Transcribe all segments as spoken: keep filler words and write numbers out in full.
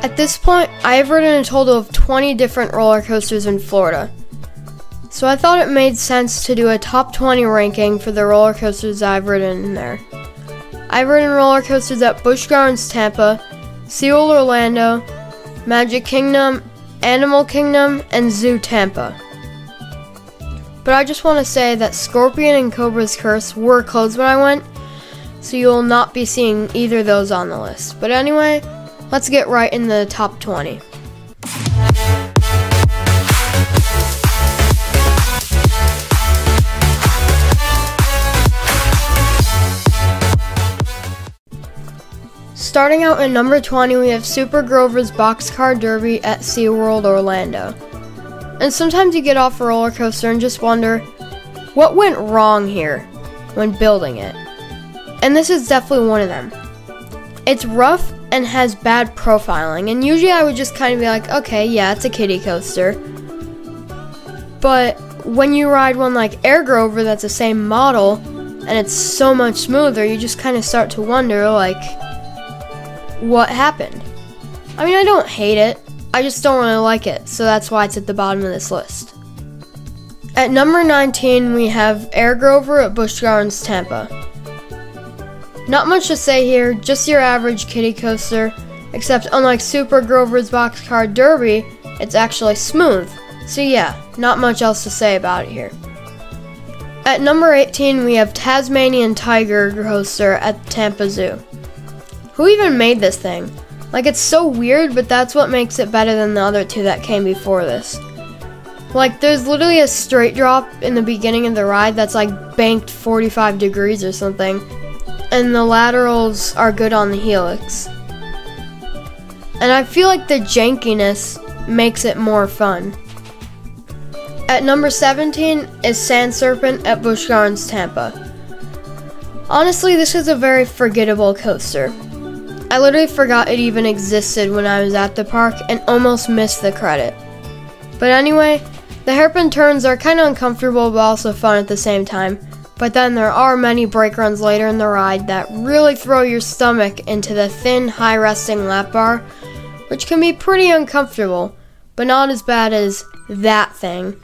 At this point, I have ridden a total of twenty different roller coasters in Florida, so I thought it made sense to do a top twenty ranking for the roller coasters I've ridden in there. I've ridden roller coasters at Busch Gardens Tampa, SeaWorld Orlando, Magic Kingdom, Animal Kingdom, and Zoo Tampa. But I just want to say that Scorpion and Cobra's Curse were closed when I went, so you will not be seeing either of those on the list. But anyway, let's get right in the top twenty. Starting out at number twenty, we have Super Grover's Boxcar Derby at SeaWorld Orlando. And sometimes you get off a roller coaster and just wonder, what went wrong here when building it? And this is definitely one of them. It's rough and has bad profiling, and usually I would just kind of be like, okay, yeah, it's a kiddie coaster. But when you ride one like Air Grover that's the same model, and it's so much smoother, you just kind of start to wonder, like, what happened? I mean, I don't hate it, I just don't really like it, so that's why it's at the bottom of this list. At number nineteen, we have Air Grover at Busch Gardens Tampa. Not much to say here, just your average kiddie coaster, except unlike Super Grover's Boxcar Derby, it's actually smooth. So yeah, not much else to say about it here. At number eighteen, we have Tasmanian Tiger Coaster at the Tampa Zoo. Who even made this thing? Like, it's so weird, but that's what makes it better than the other two that came before this. Like, there's literally a straight drop in the beginning of the ride that's like banked forty-five degrees or something, and the laterals are good on the helix. And I feel like the jankiness makes it more fun. At number seventeen is Sand Serpent at Busch Gardens Tampa. Honestly, this is a very forgettable coaster. I literally forgot it even existed when I was at the park and almost missed the credit. But anyway, the hairpin turns are kind of uncomfortable but also fun at the same time. But then there are many brake runs later in the ride that really throw your stomach into the thin, high-resting lap bar, which can be pretty uncomfortable, but not as bad as that thing.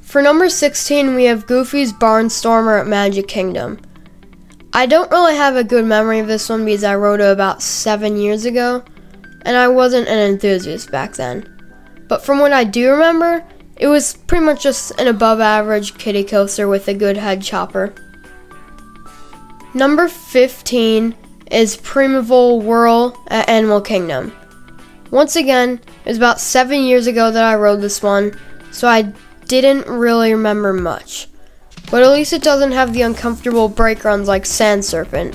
For number sixteen, we have Goofy's Barnstormer at Magic Kingdom. I don't really have a good memory of this one because I rode it about seven years ago, and I wasn't an enthusiast back then. But from what I do remember, it was pretty much just an above-average kiddie coaster with a good head chopper. Number fifteen is Primeval Whirl at Animal Kingdom. Once again, it was about seven years ago that I rode this one, so I didn't really remember much. But at least it doesn't have the uncomfortable brake runs like Sand Serpent,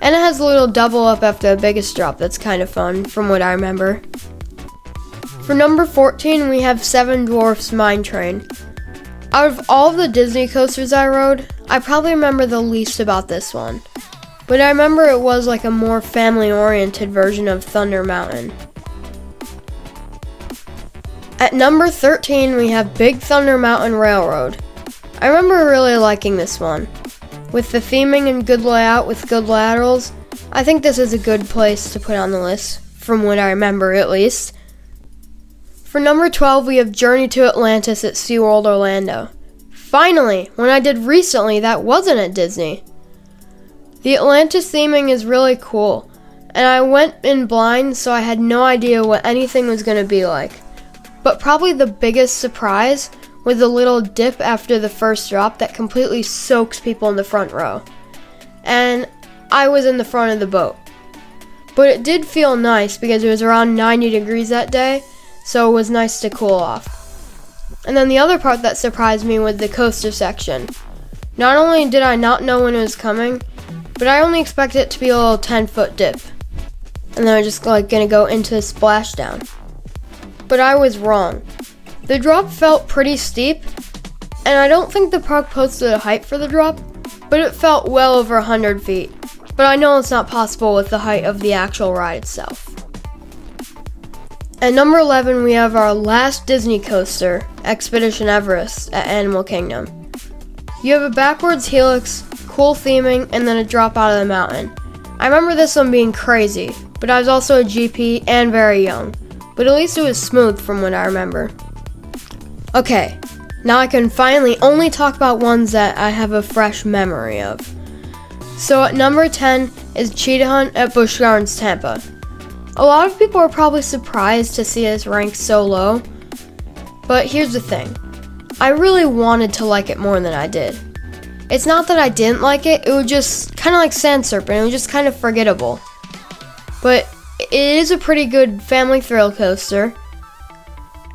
and it has a little double up after the biggest drop that's kind of fun, from what I remember. For number fourteen, we have Seven Dwarfs Mine Train. Out of all the Disney coasters I rode, I probably remember the least about this one. But I remember it was like a more family-oriented version of Thunder Mountain. At number thirteen, we have Big Thunder Mountain Railroad. I remember really liking this one. With the theming and good layout with good laterals, I think this is a good place to put on the list, from what I remember at least. For number twelve, we have Journey to Atlantis at SeaWorld Orlando. Finally, when I did recently, that wasn't at Disney. The Atlantis theming is really cool, and I went in blind, so I had no idea what anything was going to be like. But probably the biggest surprise was the little dip after the first drop that completely soaks people in the front row. And I was in the front of the boat. But it did feel nice because it was around ninety degrees that day, so it was nice to cool off. And then the other part that surprised me was the coaster section. Not only did I not know when it was coming, but I only expected it to be a little ten foot dip. And then I was just like gonna go into the splashdown. But I was wrong. The drop felt pretty steep, and I don't think the park posted a height for the drop, but it felt well over one hundred feet. But I know it's not possible with the height of the actual ride itself. At number eleven, we have our last Disney coaster, Expedition Everest at Animal Kingdom. You have a backwards helix, cool theming, and then a drop out of the mountain. I remember this one being crazy, but I was also a G P and very young, but at least it was smooth from what I remember. Okay, now I can finally only talk about ones that I have a fresh memory of. So at number ten is Cheetah Hunt at Busch Gardens Tampa. A lot of people are probably surprised to see this ranked so low, but here's the thing, I really wanted to like it more than I did. It's not that I didn't like it, it was just kind of like Sand Serpent, it was just kind of forgettable. But it is a pretty good family thrill coaster,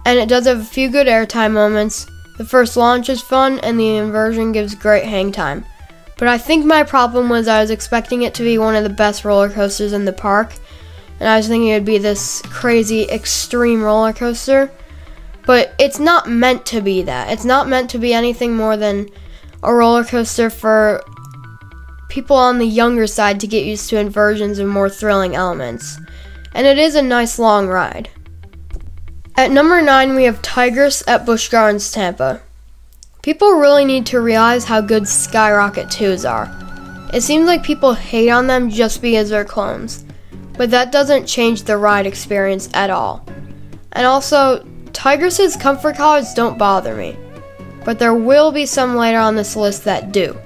and it does have a few good airtime moments. The first launch is fun, and the inversion gives great hang time. But I think my problem was I was expecting it to be one of the best roller coasters in the park, and I was thinking it would be this crazy, extreme roller coaster. But it's not meant to be that. It's not meant to be anything more than a roller coaster for people on the younger side to get used to inversions and more thrilling elements. And it is a nice long ride. At number nine we have Tigress at Busch Gardens Tampa. People really need to realize how good Skyrocket twos are. It seems like people hate on them just because they're clones, but that doesn't change the ride experience at all. And also, Tigress's comfort collars don't bother me, but there will be some later on this list that do.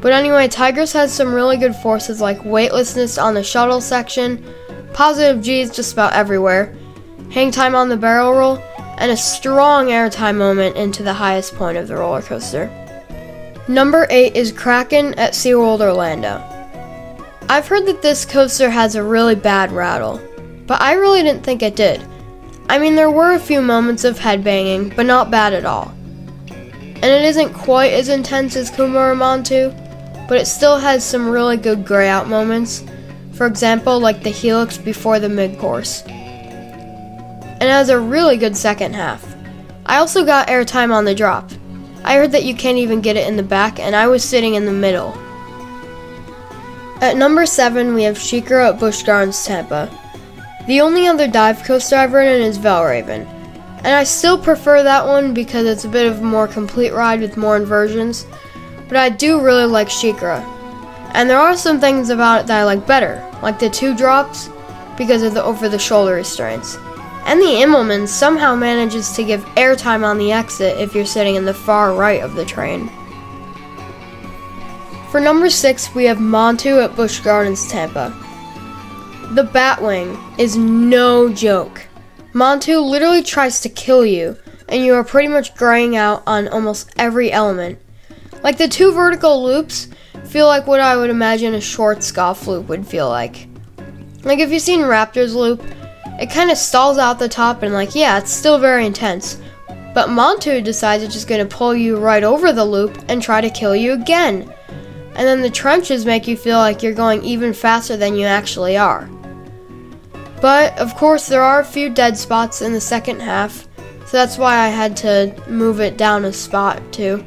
But anyway, Tigress has some really good forces like weightlessness on the shuttle section, positive G's just about everywhere, hang time on the barrel roll, and a strong airtime moment into the highest point of the roller coaster. Number eight is Kraken at SeaWorld Orlando. I've heard that this coaster has a really bad rattle, but I really didn't think it did. I mean, there were a few moments of headbanging, but not bad at all. And it isn't quite as intense as Kumba or Montu, but it still has some really good gray out moments, for example like the helix before the mid-course. And it has a really good second half. I also got airtime on the drop. I heard that you can't even get it in the back, and I was sitting in the middle. At number seven we have Shikra at Busch Gardens Tampa. The only other dive coaster I've ridden is Valraven, and I still prefer that one because it's a bit of a more complete ride with more inversions, but I do really like Shikra. And there are some things about it that I like better, like the two drops because of the over-the-shoulder restraints. And the Immelman somehow manages to give airtime on the exit if you're sitting in the far right of the train. For number six, we have Montu at Busch Gardens Tampa. The Batwing is no joke. Montu literally tries to kill you, and you are pretty much graying out on almost every element. Like the two vertical loops feel like what I would imagine a short scoff loop would feel like. Like if you've seen Raptor's loop, it kind of stalls out the top and like, yeah, it's still very intense. But Montu decides it's just going to pull you right over the loop and try to kill you again. And then the trenches make you feel like you're going even faster than you actually are. But, of course, there are a few dead spots in the second half, so that's why I had to move it down a spot too.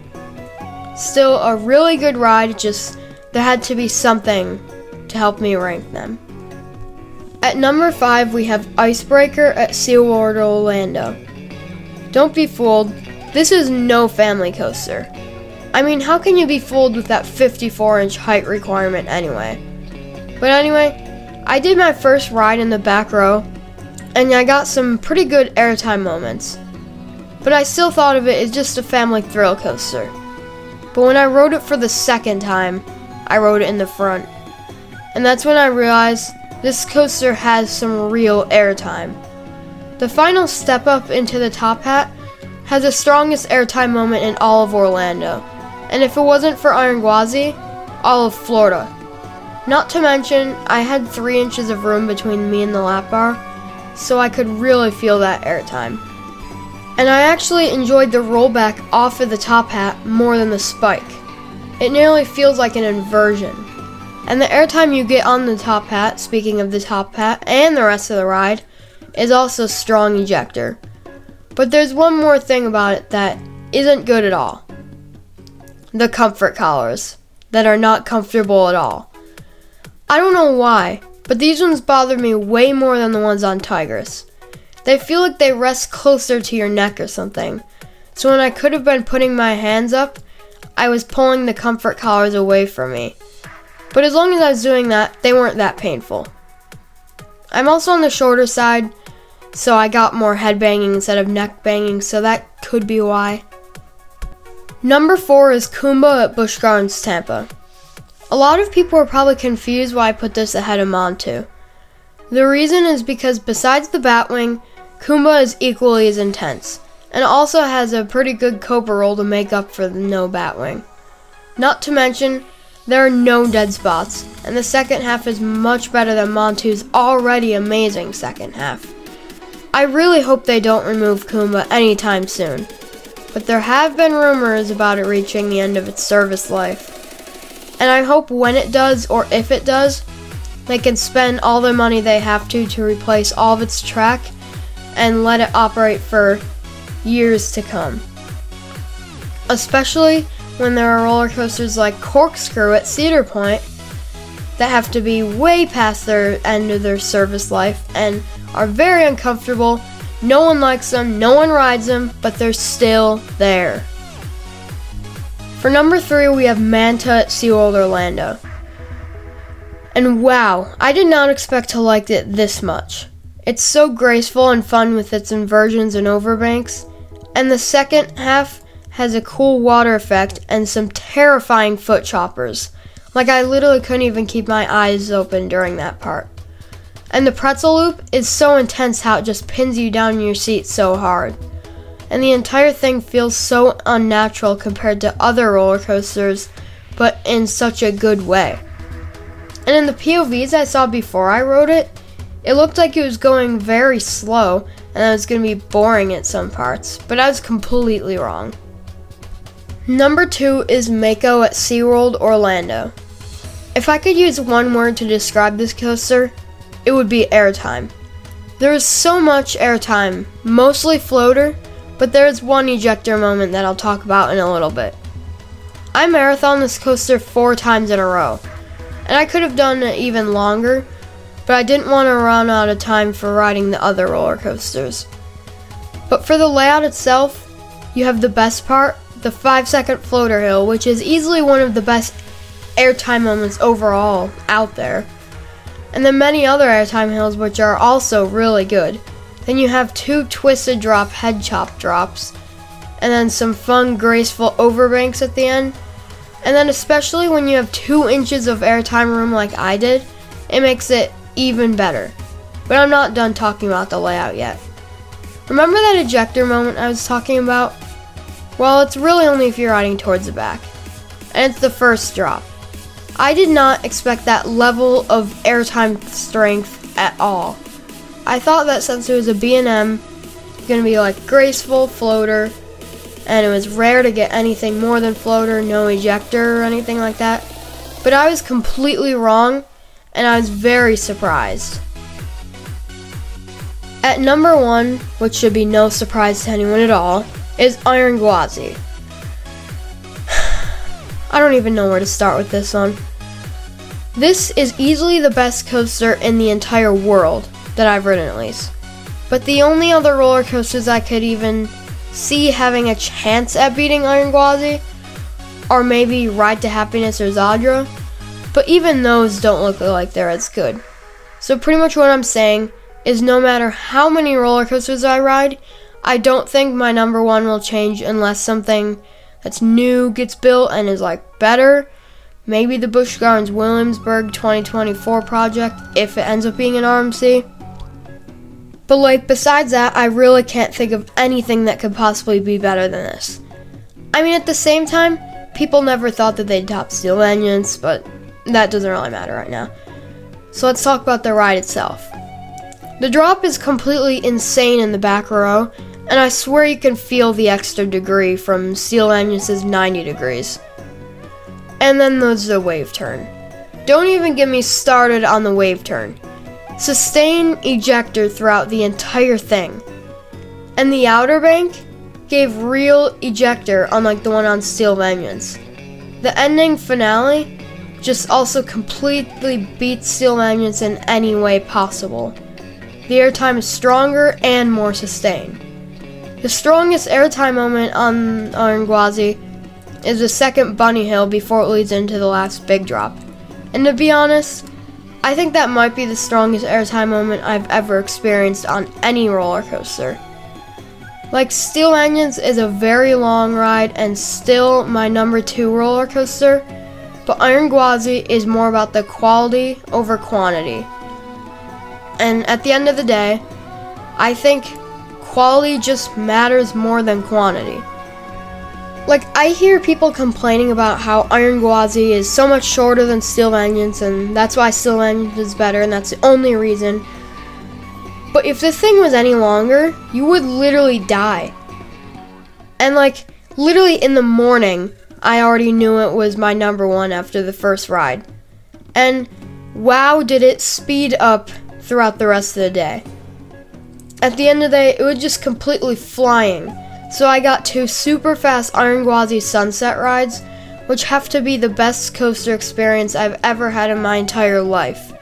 Still a really good ride, just there had to be something to help me rank them. At number five, we have Icebreaker at SeaWorld Orlando. Don't be fooled, this is no family coaster. I mean, how can you be fooled with that fifty-four inch height requirement anyway? But anyway, I did my first ride in the back row, and I got some pretty good airtime moments. But I still thought of it as just a family thrill coaster. But when I rode it for the second time, I rode it in the front. And that's when I realized this coaster has some real airtime. The final step up into the top hat has the strongest airtime moment in all of Orlando, and if it wasn't for Iron Gwazi, all of Florida. Not to mention, I had three inches of room between me and the lap bar, so I could really feel that airtime. And I actually enjoyed the rollback off of the top hat more than the spike. It nearly feels like an inversion. And the airtime you get on the top hat, speaking of the top hat and the rest of the ride, is also strong ejector. But there's one more thing about it that isn't good at all. The comfort collars that are not comfortable at all. I don't know why, but these ones bother me way more than the ones on Tigress. They feel like they rest closer to your neck or something. So when I could have been putting my hands up, I was pulling the comfort collars away from me. But as long as I was doing that, they weren't that painful. I'm also on the shorter side, so I got more head banging instead of neck banging, so that could be why. Number four is Kumba at Busch Gardens Tampa. A lot of people are probably confused why I put this ahead of Montu. The reason is because besides the Batwing, Kumba is equally as intense, and also has a pretty good Cobra roll to make up for the no Batwing. Not to mention, there are no dead spots, and the second half is much better than Montu's already amazing second half. I really hope they don't remove Kumba anytime soon, but there have been rumors about it reaching the end of its service life. And I hope when it does, or if it does, they can spend all the money they have to to replace all of its track and let it operate for years to come. Especially when there are roller coasters like Corkscrew at Cedar Point that have to be way past their end of their service life and are very uncomfortable. No one likes them, no one rides them, but they're still there. For number three, we have Manta at SeaWorld Orlando. And wow, I did not expect to like it this much. It's so graceful and fun with its inversions and overbanks, and the second half has a cool water effect and some terrifying foot choppers. Like, I literally couldn't even keep my eyes open during that part. And the pretzel loop is so intense how it just pins you down in your seat so hard. And the entire thing feels so unnatural compared to other roller coasters, but in such a good way. And in the P O Vs I saw before I rode it, it looked like it was going very slow and that it was going to be boring at some parts, but I was completely wrong. Number two is Mako at SeaWorld Orlando. If I could use one word to describe this coaster, it would be airtime. There is so much airtime, mostly floater, but there is one ejector moment that I'll talk about in a little bit. I marathoned this coaster four times in a row, and I could have done it even longer, but I didn't want to run out of time for riding the other roller coasters. But for the layout itself, you have the best part, the five second floater hill, which is easily one of the best airtime moments overall out there, and then many other airtime hills which are also really good. Then you have two twisted drop head chop drops, and then some fun graceful overbanks at the end. And then especially when you have two inches of airtime room like I did, it makes it even better. But I'm not done talking about the layout yet. Remember that ejector moment I was talking about? Well, it's really only if you're riding towards the back. And it's the first drop. I did not expect that level of airtime strength at all. I thought that since it was a B and M, it's going to be like graceful floater, and it was rare to get anything more than floater, no ejector or anything like that. But I was completely wrong, and I was very surprised. At number one, which should be no surprise to anyone at all, is Iron Gwazi. I don't even know where to start with this one. This is easily the best coaster in the entire world that I've ridden, at least. But the only other roller coasters I could even see having a chance at beating Iron Gwazi are maybe Ride to Happiness or Zadra, but even those don't look like they're as good. So pretty much what I'm saying is no matter how many roller coasters I ride, I don't think my number one will change unless something that's new gets built and is like better. Maybe the Busch Gardens Williamsburg twenty twenty-four project if it ends up being an R M C. But like, besides that, I really can't think of anything that could possibly be better than this. I mean, at the same time, people never thought that they'd top Steel Vengeance, but that doesn't really matter right now. So let's talk about the ride itself. The drop is completely insane in the back row, and I swear you can feel the extra degree from Steel Vengeance's ninety degrees. And then there's the wave turn. Don't even get me started on the wave turn. Sustain ejector throughout the entire thing. And the outer bank gave real ejector, unlike the one on Steel Vengeance. The ending finale just also completely beats Steel Vengeance in any way possible. The airtime is stronger and more sustained. The strongest airtime moment on Iron Gwazi is the second bunny hill before it leads into the last big drop. And to be honest, I think that might be the strongest airtime moment I've ever experienced on any roller coaster. Like, Steel Vengeance is a very long ride and still my number two roller coaster, but Iron Gwazi is more about the quality over quantity. And at the end of the day, I think quality just matters more than quantity. Like, I hear people complaining about how Iron Gwazi is so much shorter than Steel Vengeance, and that's why Steel Vengeance is better, and that's the only reason. But if this thing was any longer, you would literally die. And, like, literally in the morning, I already knew it was my number one after the first ride. And wow, did it speed up throughout the rest of the day. At the end of the day, it was just completely flying. So I got two super fast Iron Gwazi sunset rides, which have to be the best coaster experience I've ever had in my entire life,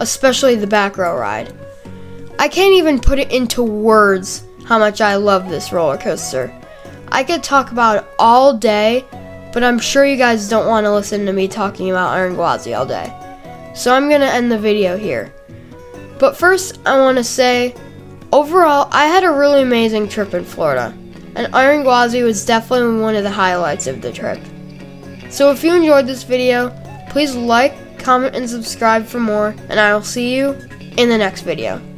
especially the back row ride. I can't even put it into words how much I love this roller coaster. I could talk about it all day, but I'm sure you guys don't want to listen to me talking about Iron Gwazi all day. So I'm going to end the video here. But first, I want to say, overall, I had a really amazing trip in Florida, and Iron Gwazi was definitely one of the highlights of the trip. So if you enjoyed this video, please like, comment, and subscribe for more, and I will see you in the next video.